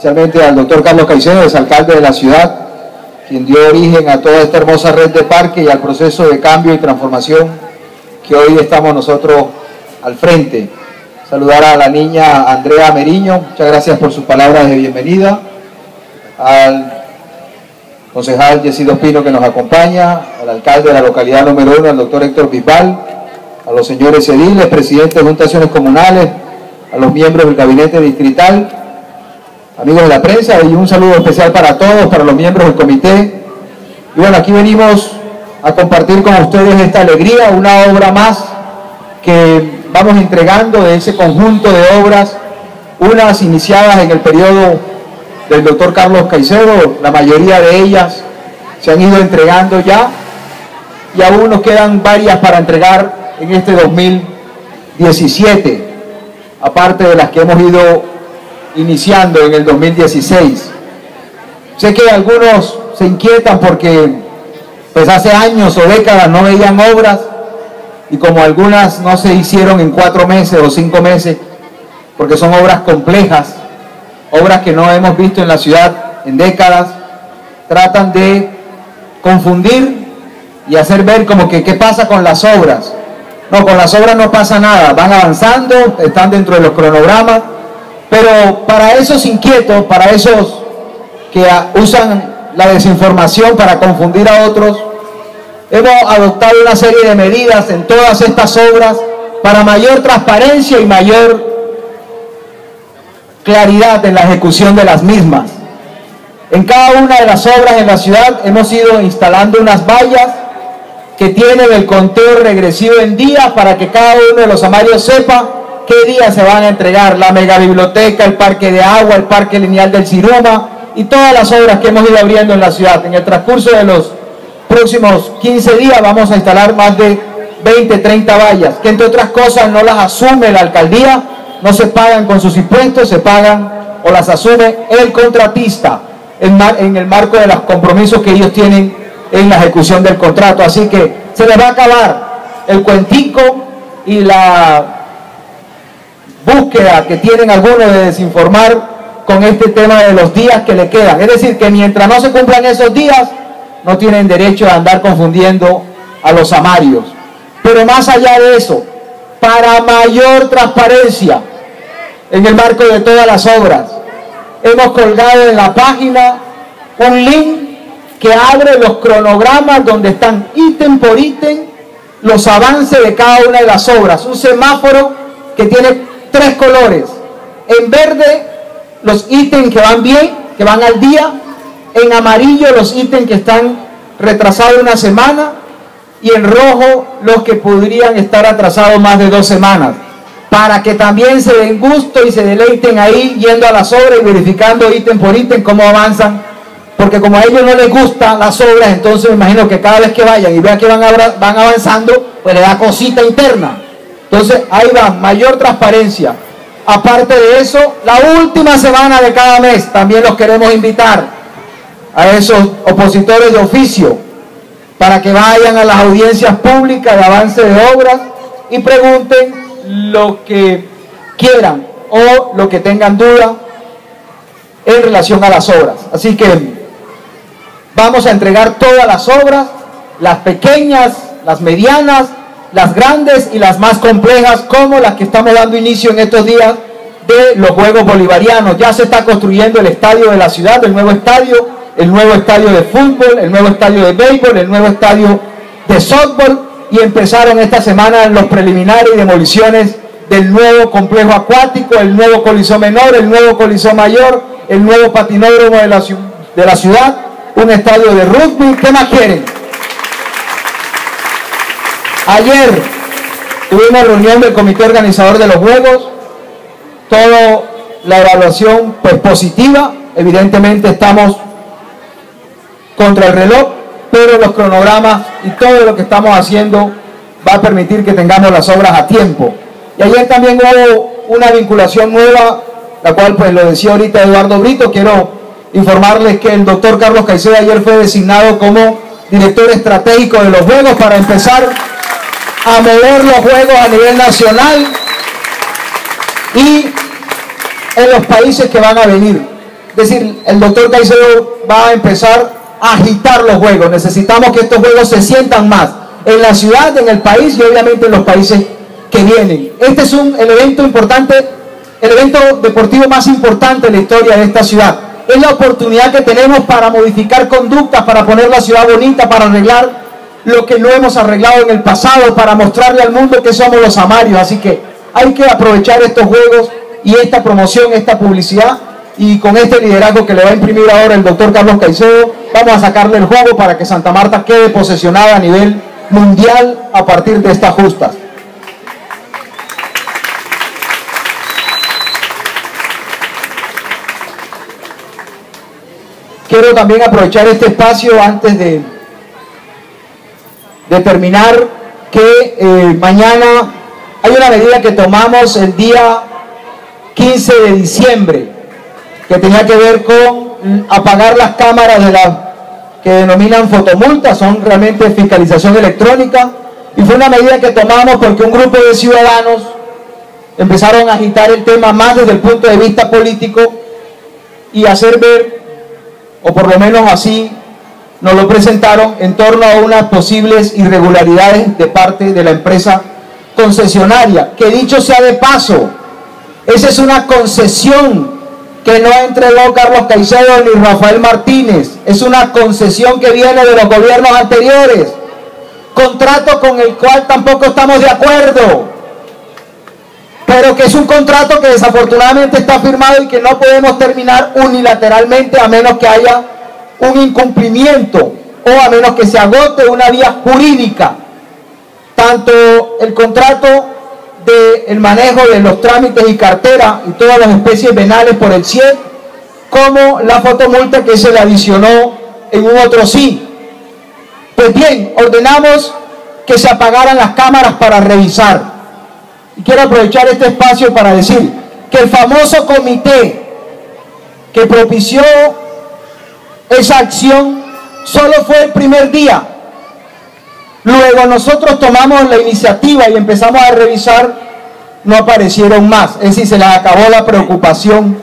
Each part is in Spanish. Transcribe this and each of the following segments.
especialmente al doctor Carlos Caicedo, exalcalde de la ciudad, quien dio origen a toda esta hermosa red de parques y al proceso de cambio y transformación que hoy estamos nosotros al frente. Saludar a la niña Andrea Meriño, muchas gracias por sus palabras de bienvenida, al concejal Yesido Pino que nos acompaña, al alcalde de la localidad número 1, al doctor Héctor Bisbal, a los señores ediles, presidentes de juntaciones comunales, a los miembros del gabinete distrital, amigos de la prensa, y un saludo especial para todos, para los miembros del comité. Y bueno, aquí venimos a compartir con ustedes esta alegría, una obra más que vamos entregando de ese conjunto de obras, unas iniciadas en el periodo del doctor Carlos Caicedo, la mayoría de ellas se han ido entregando ya, y aún nos quedan varias para entregar en este 2017, aparte de las que hemos ido iniciando en el 2016. Sé que algunos se inquietan porque pues hace años o décadas no veían obras, y como algunas no se hicieron en 4 meses o 5 meses, porque son obras complejas, obras que no hemos visto en la ciudad en décadas, tratan de confundir y hacer ver como que qué pasa con las obras. No, con las obras no pasa nada, van avanzando, están dentro de los cronogramas, pero para esos inquietos, para esos que usan la desinformación para confundir a otros, hemos adoptado una serie de medidas en todas estas obras para mayor transparencia y mayor claridad en la ejecución de las mismas. En cada una de las obras en la ciudad hemos ido instalando unas vallas que tienen el conteo regresivo en días para que cada uno de los amarios sepa qué días se van a entregar la megabiblioteca, el parque de agua, el parque lineal del Ciruma y todas las obras que hemos ido abriendo en la ciudad. En el transcurso de los próximos 15 días vamos a instalar más de 20, 30 vallas, que entre otras cosas no las asume la alcaldía, no se pagan con sus impuestos, se pagan o las asume el contratista en el marco de los compromisos que ellos tienen en la ejecución del contrato. Así que se les va a acabar el cuentico y la búsqueda que tienen algunos de desinformar con este tema de los días que le quedan. Es decir, que mientras no se cumplan esos días, no tienen derecho a andar confundiendo a los amarios. Pero más allá de eso, para mayor transparencia en el marco de todas las obras, hemos colgado en la página un link que abre los cronogramas donde están ítem por ítem los avances de cada una de las obras. Un semáforo que tiene 3 colores. En verde, los ítems que van bien, que van al día. En amarillo los ítems que están retrasados una semana, y en rojo los que podrían estar atrasados más de 2 semanas, para que también se den gusto y se deleiten ahí yendo a las obras y verificando ítem por ítem cómo avanzan, porque como a ellos no les gustan las obras, entonces me imagino que cada vez que vayan y vean que van avanzando, pues le da cosita interna. Entonces ahí va, mayor transparencia. Aparte de eso, la última semana de cada mes también los queremos invitar a esos opositores de oficio para que vayan a las audiencias públicas de avance de obras y pregunten lo que quieran o lo que tengan duda en relación a las obras. Así que vamos a entregar todas las obras, las pequeñas, las medianas, las grandes y las más complejas, como las que estamos dando inicio en estos días de los Juegos Bolivarianos. Ya se está construyendo el estadio de la ciudad, el nuevo estadio de fútbol, el nuevo estadio de béisbol, el nuevo estadio de softball, y empezaron esta semana los preliminares y demoliciones del nuevo complejo acuático, el nuevo coliseo menor, el nuevo coliseo mayor, el nuevo patinódromo de la ciudad, un estadio de rugby. ¿Qué más quieren? Ayer tuvimos reunión del comité organizador de los Juegos, toda la evaluación pues positiva. Evidentemente estamos contra el reloj, pero los cronogramas y todo lo que estamos haciendo va a permitir que tengamos las obras a tiempo. Y ayer también hubo una vinculación nueva, la cual pues lo decía ahorita Eduardo Brito. Quiero informarles que el doctor Carlos Caicedo ayer fue designado como director estratégico de los Juegos para empezar a mover los Juegos a nivel nacional y en los países que van a venir. Es decir, el doctor Caicedo va a empezar a agitar los juegos. Necesitamos que estos juegos se sientan más en la ciudad, en el país y obviamente en los países que vienen. Este es el evento importante, el evento deportivo más importante en la historia de esta ciudad. Es la oportunidad que tenemos para modificar conductas, para poner la ciudad bonita, para arreglar lo que no hemos arreglado en el pasado, para mostrarle al mundo que somos los amarios. Así que hay que aprovechar estos juegos y esta promoción, esta publicidad, y con este liderazgo que le va a imprimir ahora el doctor Carlos Caicedo, vamos a sacarle el juego para que Santa Marta quede posesionada a nivel mundial a partir de estas justas. Quiero también aprovechar este espacio antes de terminar que mañana hay una medida que tomamos el día 15 de diciembre que tenía que ver con apagar las cámaras de la que denominan fotomultas, son realmente fiscalización electrónica, y fue una medida que tomamos porque un grupo de ciudadanos empezaron a agitar el tema más desde el punto de vista político y hacer ver, o por lo menos así nos lo presentaron, en torno a unas posibles irregularidades de parte de la empresa concesionaria, que dicho sea de paso, esa es una concesión que no entregó Carlos Caicedo ni Rafael Martínez, es una concesión que viene de los gobiernos anteriores, contrato con el cual tampoco estamos de acuerdo, pero que es un contrato que desafortunadamente está firmado y que no podemos terminar unilateralmente a menos que haya un incumplimiento o a menos que se agote una vía jurídica, tanto el contrato del manejo de los trámites y cartera y todas las especies venales por el CIEP, como la fotomulta que se le adicionó en un otro sí. Pues bien, ordenamos que se apagaran las cámaras para revisar. Y quiero aprovechar este espacio para decir que el famoso comité que propició esa acción solo fue el primer día. Luego nosotros tomamos la iniciativa y empezamos a revisar, no aparecieron más, es decir, se les acabó la preocupación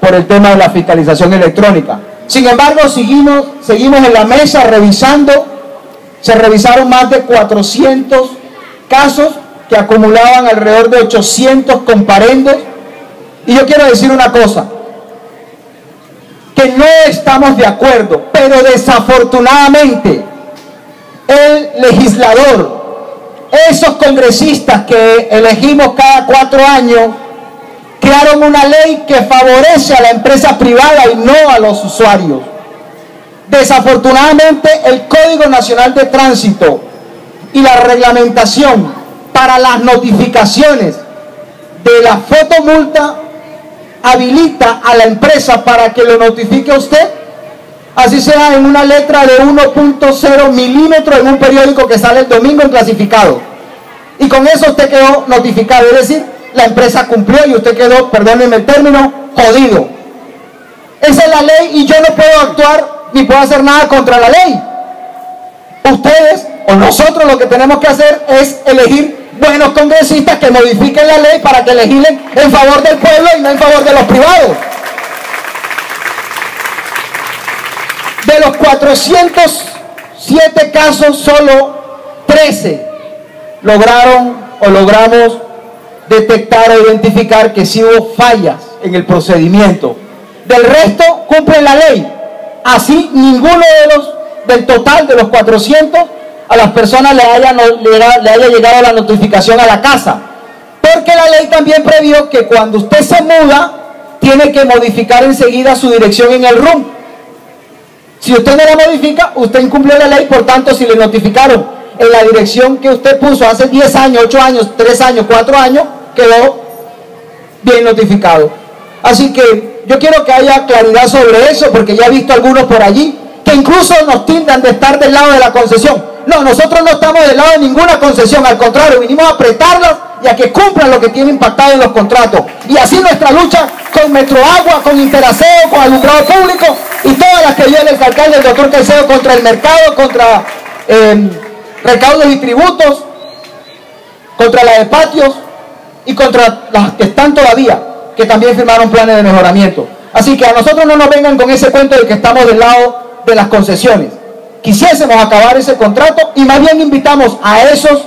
por el tema de la fiscalización electrónica. Sin embargo, seguimos en la mesa revisando, se revisaron más de 400 casos que acumulaban alrededor de 800 comparendos, y yo quiero decir una cosa, que no estamos de acuerdo, pero desafortunadamente el legislador, esos congresistas que elegimos cada 4 años, crearon una ley que favorece a la empresa privada y no a los usuarios. Desafortunadamente, el Código Nacional de Tránsito y la reglamentación para las notificaciones de la fotomulta habilita a la empresa para que lo notifique a usted, así sea en una letra de 1.0 milímetros en un periódico que sale el domingo en clasificado. Y con eso usted quedó notificado, es decir, la empresa cumplió y usted quedó, perdónenme el término, jodido. Esa es la ley y yo no puedo actuar ni puedo hacer nada contra la ley. Ustedes o nosotros lo que tenemos que hacer es elegir buenos congresistas que modifiquen la ley para que legislen en favor del pueblo y no en favor de los privados. De los 407 casos, solo 13 logramos detectar o identificar que sí hubo fallas en el procedimiento. Del resto, cumplen la ley. Así, ninguno del total de los 400, a las personas le haya llegado la notificación a la casa. Porque la ley también previó que cuando usted se muda, tiene que modificar enseguida su dirección en el RUM. Si usted no la modifica, usted incumplió la ley, por tanto, si le notificaron en la dirección que usted puso hace 10 años, 8 años, 3 años, 4 años, quedó bien notificado. Así que yo quiero que haya claridad sobre eso, porque ya he visto algunos por allí que incluso nos tildan de estar del lado de la concesión. No, nosotros no estamos del lado de ninguna concesión, al contrario, vinimos a apretarlas y a que cumplan lo que tiene impactado en los contratos. Y así nuestra lucha con Metroagua, con Interaseo, con Alumbrado Público y todas las que viene el alcalde, el doctor Caicedo, contra el mercado, contra recaudos y tributos, contra la de patios y contra las que están todavía, que también firmaron planes de mejoramiento. Así que a nosotros no nos vengan con ese cuento de que estamos del lado de las concesiones. Quisiésemos acabar ese contrato y más bien invitamos a esos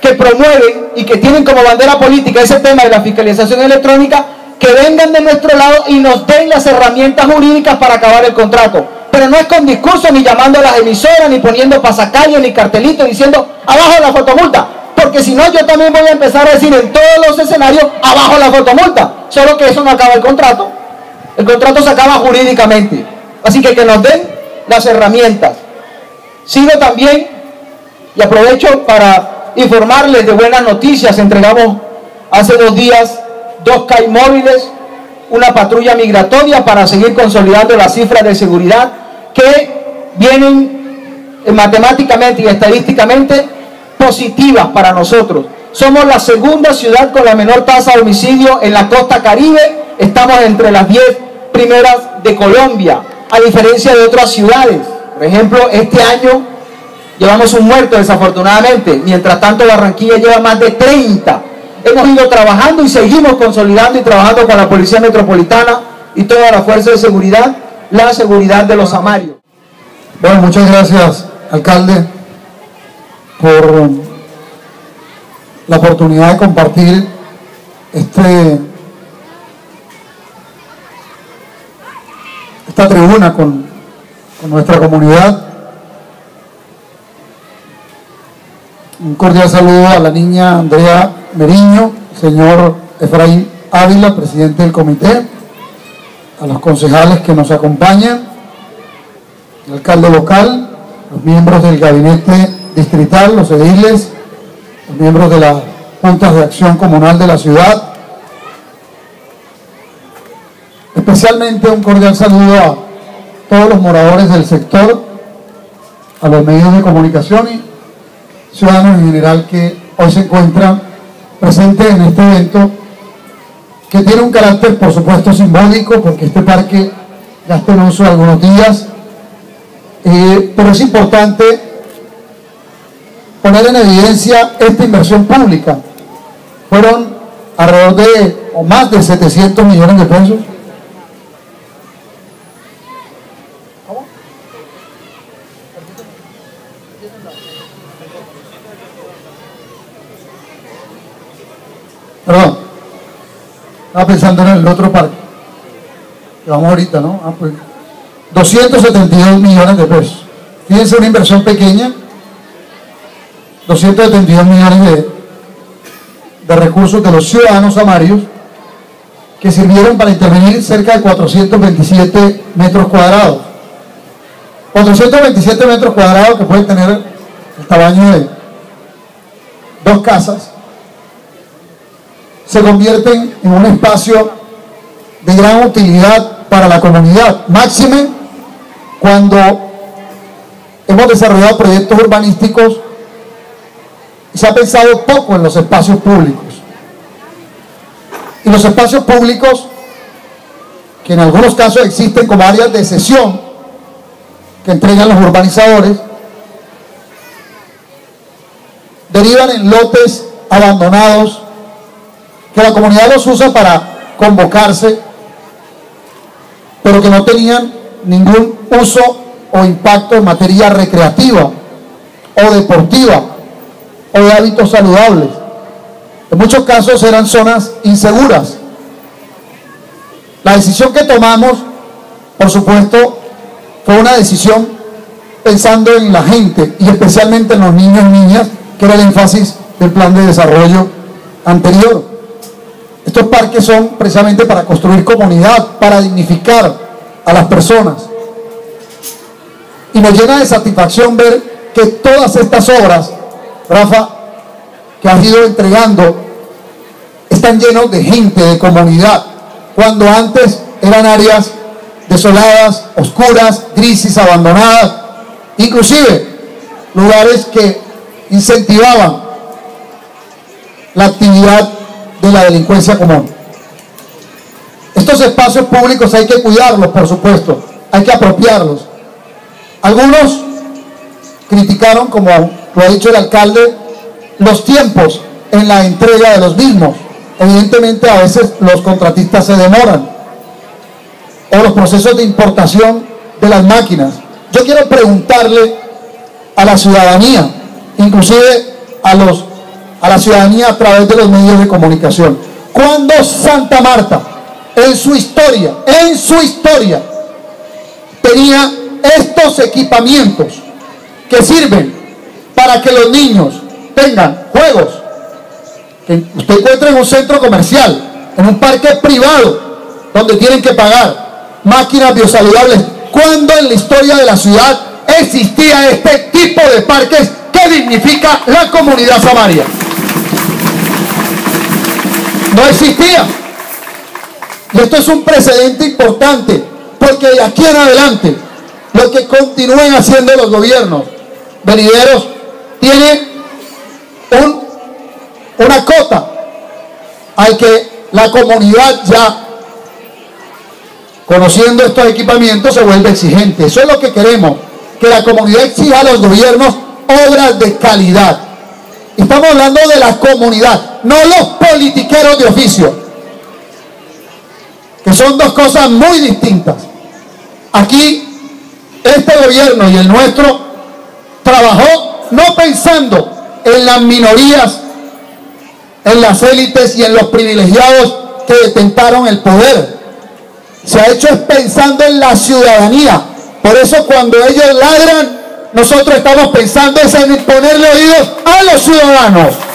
que promueven y que tienen como bandera política ese tema de la fiscalización electrónica, que vengan de nuestro lado y nos den las herramientas jurídicas para acabar el contrato. Pero no es con discursos, ni llamando a las emisoras, ni poniendo pasacalles, ni cartelitos diciendo abajo la fotomulta, porque si no yo también voy a empezar a decir en todos los escenarios abajo la fotomulta, solo que eso no acaba el contrato. El contrato se acaba jurídicamente, así que nos den las herramientas. Sigo también, y aprovecho para informarles de buenas noticias, entregamos hace 2 días 2 CAI móviles, una patrulla migratoria para seguir consolidando las cifras de seguridad que vienen matemáticamente y estadísticamente positivas para nosotros. Somos la segunda ciudad con la menor tasa de homicidio en la costa caribe, estamos entre las 10 primeras de Colombia, a diferencia de otras ciudades. Por ejemplo, este año llevamos 1 muerto desafortunadamente, mientras tanto Barranquilla lleva más de 30. Hemos ido trabajando y seguimos consolidando y trabajando con la Policía Metropolitana y toda la fuerza de seguridad, la seguridad de los amarios. Bueno, muchas gracias, alcalde, por la oportunidad de compartir esta tribuna con nuestra comunidad. Un cordial saludo a la niña Andrea Meriño, señor Efraín Ávila, presidente del comité, a los concejales que nos acompañan, el alcalde local, los miembros del gabinete distrital, los ediles, los miembros de las juntas de acción comunal de la ciudad. Especialmente un cordial saludo a todos los moradores del sector, a los medios de comunicación y ciudadanos en general que hoy se encuentran presentes en este evento, que tiene un carácter por supuesto simbólico, porque este parque ya está en uso algunos días, pero es importante poner en evidencia esta inversión pública. Fueron alrededor de o más de 700 millones de pesos. Perdón, estaba pensando en el otro parque, que vamos ahorita, ¿no? Ah, pues, 272 millones de pesos. Fíjense, una inversión pequeña, 272 millones de recursos de los ciudadanos amarios, que sirvieron para intervenir cerca de 427 metros cuadrados. 427 metros cuadrados que pueden tener el tamaño de 2 casas. Se convierten en un espacio de gran utilidad para la comunidad, máxime cuando hemos desarrollado proyectos urbanísticos y se ha pensado poco en los espacios públicos. Y los espacios públicos, que en algunos casos existen como áreas de cesión que entregan los urbanizadores, derivan en lotes abandonados que la comunidad los usa para convocarse, pero que no tenían ningún uso o impacto en materia recreativa o deportiva o de hábitos saludables. En muchos casos eran zonas inseguras. La decisión que tomamos, por supuesto, fue una decisión pensando en la gente y especialmente en los niños y niñas, que era el énfasis del plan de desarrollo anterior. Estos parques son precisamente para construir comunidad, para dignificar a las personas. Y nos llena de satisfacción ver que todas estas obras, Rafa, que has ido entregando, están llenos de gente, de comunidad, cuando antes eran áreas desoladas, oscuras, grises, abandonadas, inclusive lugares que incentivaban la actividad de la delincuencia común. Estos espacios públicos hay que cuidarlos, por supuesto, hay que apropiarlos. Algunos criticaron, como lo ha dicho el alcalde, los tiempos en la entrega de los mismos. Evidentemente a veces los contratistas se demoran. o los procesos de importación de las máquinas. Yo quiero preguntarle a la ciudadanía, inclusive a la ciudadanía a través de los medios de comunicación, ¿cuándo Santa Marta en su historia tenía estos equipamientos que sirven para que los niños tengan juegos? Que usted encuentra en un centro comercial, en un parque privado, donde tienen que pagar, máquinas biosaludables. ¿Cuándo en la historia de la ciudad existía este tipo de parques que dignifica la comunidad samaria? No existía. Y esto es un precedente importante, porque de aquí en adelante, lo que continúen haciendo los gobiernos venideros tiene una cota al que la comunidad, ya conociendo estos equipamientos, se vuelve exigente. Eso es lo que queremos, que la comunidad exija a los gobiernos obras de calidad. Estamos hablando de la comunidad, no los politiqueros de oficio, que son dos cosas muy distintas. Aquí, este gobierno y el nuestro trabajó no pensando en las minorías, en las élites y en los privilegiados que detentaron el poder. Se ha hecho pensando en la ciudadanía. Por eso, cuando ellos ladran, nosotros estamos pensando en ponerle oídos a los ciudadanos.